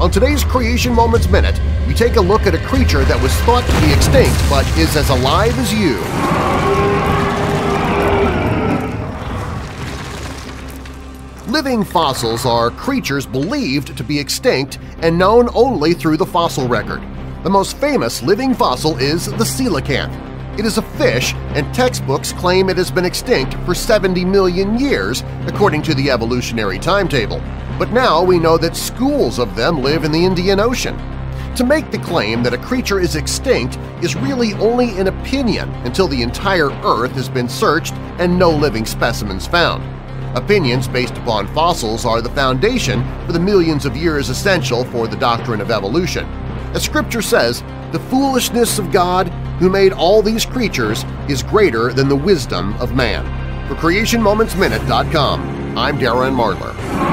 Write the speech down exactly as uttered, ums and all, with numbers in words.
On today's Creation Moments Minute, we take a look at a creature that was thought to be extinct but is as alive as you. Living fossils are creatures believed to be extinct and known only through the fossil record. The most famous living fossil is the coelacanth. It is a fish, and textbooks claim it has been extinct for seventy million years, according to the evolutionary timetable. But now we know that schools of them live in the Indian Ocean. To make the claim that a creature is extinct is really only an opinion until the entire Earth has been searched and no living specimens found. Opinions based upon fossils are the foundation for the millions of years essential for the doctrine of evolution. As Scripture says, "The foolishness of God, who made all these creatures, is greater than the wisdom of man." For Creation Moments Minute dot com, I'm Darren Marlar.